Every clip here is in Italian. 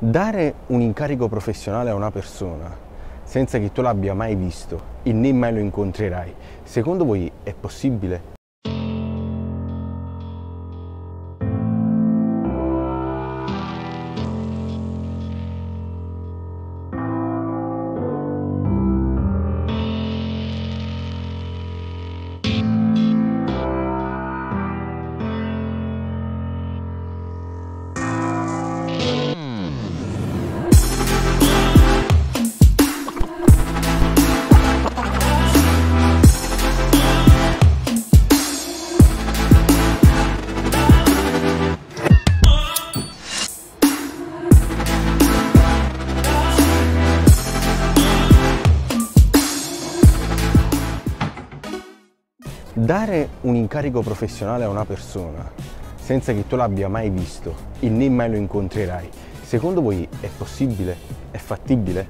Dare un incarico professionale a una persona senza che tu l'abbia mai visto e né mai lo incontrerai, secondo voi è possibile? Dare un incarico professionale a una persona senza che tu l'abbia mai visto e né mai lo incontrerai, secondo voi è possibile? È fattibile?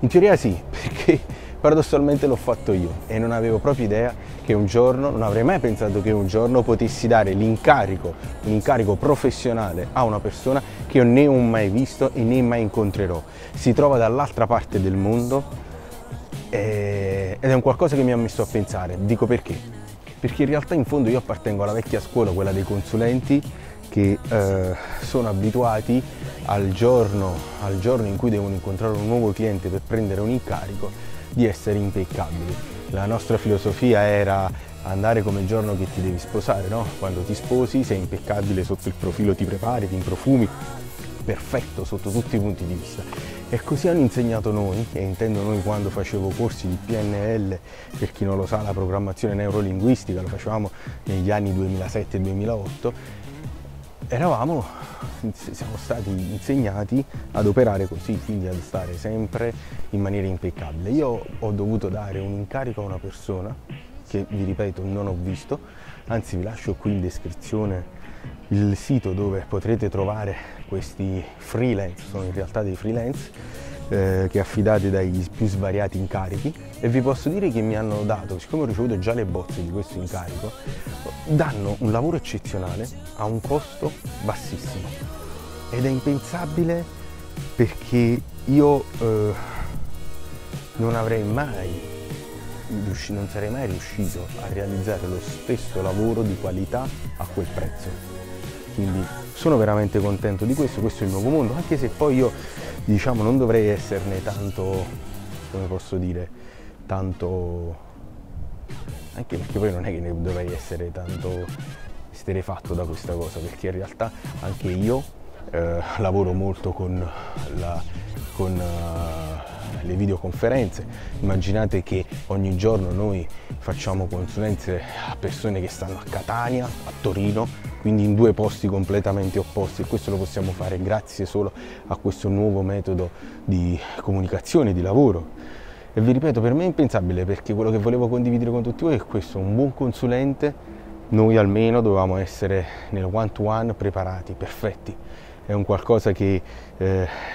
In teoria sì, perché paradossalmente l'ho fatto io e non avevo proprio idea che un giorno, non avrei mai pensato che un giorno potessi dare l'incarico, un incarico professionale a una persona che io né ho mai visto e né mai incontrerò. Si trova dall'altra parte del mondo ed è un qualcosa che mi ha messo a pensare. Dico perché? Perché in realtà in fondo io appartengo alla vecchia scuola, quella dei consulenti che sono abituati al giorno in cui devono incontrare un nuovo cliente per prendere un incarico di essere impeccabili. La nostra filosofia era andare come il giorno che ti devi sposare, no? Quando ti sposi sei impeccabile sotto il profilo, ti prepari, ti improfumi, perfetto sotto tutti i punti di vista. E così hanno insegnato noi, e intendo noi quando facevo corsi di PNL, per chi non lo sa la programmazione neurolinguistica, lo facevamo negli anni 2007-2008, siamo stati insegnati ad operare così, quindi ad stare sempre in maniera impeccabile. Io ho dovuto dare un incarico a una persona che, vi ripeto, non ho visto, anzi vi lascio qui in descrizione il sito dove potrete trovare questi freelance, sono in realtà dei freelance che affidate dai più svariati incarichi, e vi posso dire che mi hanno dato, siccome ho ricevuto già le bozze di questo incarico, danno un lavoro eccezionale a un costo bassissimo, ed è impensabile perché io non sarei mai riuscito a realizzare lo stesso lavoro di qualità a quel prezzo. Quindi sono veramente contento di questo è il nuovo mondo, anche se poi io diciamo non dovrei esserne tanto, come posso dire, tanto, anche perché poi non è che ne dovrei essere tanto esterrefatto da questa cosa, perché in realtà anche io lavoro molto con le videoconferenze. Immaginate che ogni giorno noi facciamo consulenze a persone che stanno a Catania, a Torino, quindi in due posti completamente opposti, e questo lo possiamo fare grazie solo a questo nuovo metodo di comunicazione, di lavoro. E vi ripeto, per me è impensabile, perché quello che volevo condividere con tutti voi è questo: un buon consulente, noi almeno dovevamo essere nel one-to-one preparati, perfetti. È un qualcosa che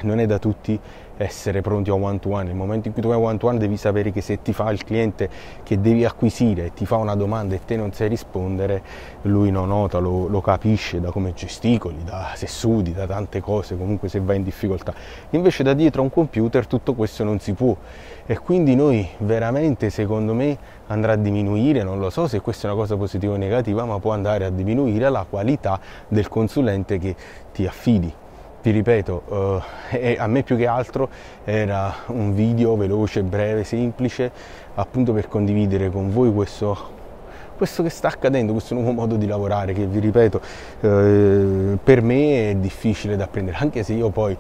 non è da tutti essere pronti a one-to-one. Nel momento in cui tu vai a one-to-one devi sapere che se ti fa il cliente che devi acquisire, ti fa una domanda e te non sai rispondere, lui lo nota, lo capisce da come gesticoli, da se sudi, da tante cose, comunque se vai in difficoltà. Invece da dietro a un computer tutto questo non si può, e quindi noi veramente, secondo me, andrà a diminuire, non lo so se questa è una cosa positiva o negativa, ma può andare a diminuire la qualità del consulente che ti affidi. Vi ripeto, a me più che altro era un video veloce, breve, semplice, appunto per condividere con voi questo che sta accadendo, questo nuovo modo di lavorare che, vi ripeto, per me è difficile da apprendere, anche se io poi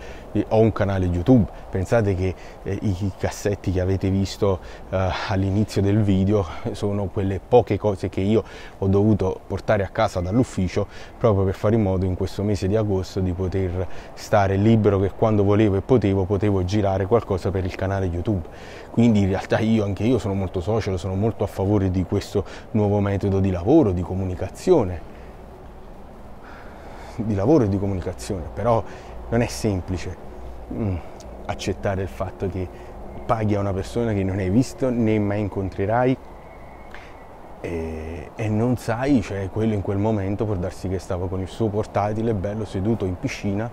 ho un canale YouTube. Pensate che i cassetti che avete visto all'inizio del video sono quelle poche cose che io ho dovuto portare a casa dall'ufficio, proprio per fare in modo in questo mese di agosto di poter stare libero, che quando volevo e potevo girare qualcosa per il canale YouTube. Quindi in realtà anche io sono molto social, sono molto a favore di questo nuovo metodo di lavoro, di comunicazione, però non è semplice accettare il fatto che paghi a una persona che non hai visto né mai incontrerai e non sai, cioè quello in quel momento può darsi che stava con il suo portatile bello seduto in piscina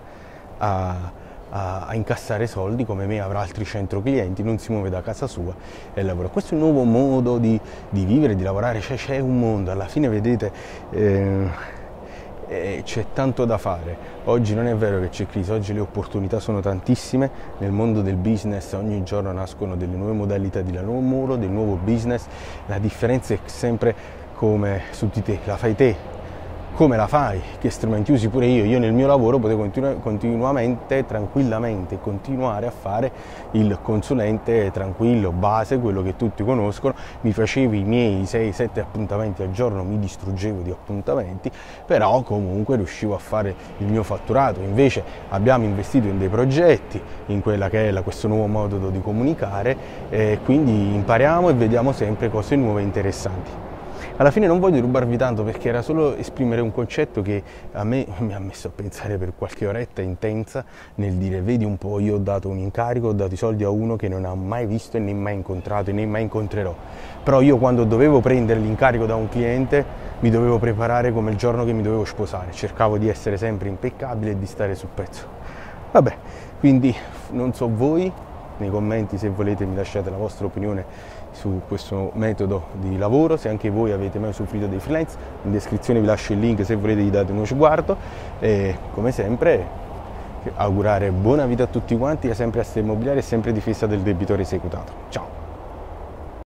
a a incassare soldi, come me avrà altri 100 clienti, non si muove da casa sua e lavora. Questo è un nuovo modo di vivere, di lavorare, cioè c'è un mondo, alla fine vedete c'è tanto da fare. Oggi non è vero che c'è crisi, oggi le opportunità sono tantissime nel mondo del business, ogni giorno nascono delle nuove modalità di lavoro, del nuovo business. La differenza è sempre come su di te, la fai te, come la fai, che strumenti usi. Pure io nel mio lavoro potevo continuare a fare il consulente tranquillo, base, quello che tutti conoscono, mi facevo i miei 6-7 appuntamenti al giorno, mi distruggevo di appuntamenti, però comunque riuscivo a fare il mio fatturato. Invece abbiamo investito in dei progetti, in quella che è questo nuovo modo di comunicare, quindi impariamo e vediamo sempre cose nuove e interessanti. Alla fine non voglio rubarvi tanto, perché era solo esprimere un concetto che a me mi ha messo a pensare per qualche oretta intensa, nel dire: vedi un po', io ho dato un incarico, ho dato i soldi a uno che non ha mai visto e né mai incontrato e né mai incontrerò, però io quando dovevo prendere l'incarico da un cliente mi dovevo preparare come il giorno che mi dovevo sposare, cercavo di essere sempre impeccabile e di stare sul pezzo. Vabbè, quindi non so voi, nei commenti se volete mi lasciate la vostra opinione su questo metodo di lavoro, se anche voi avete mai soffrito dei freelance. In descrizione vi lascio il link, se volete gli date uno sguardo, e come sempre augurare buona vita a tutti quanti, e sempre a Asset Immobiliare e sempre difesa del debitore esecutato. Ciao!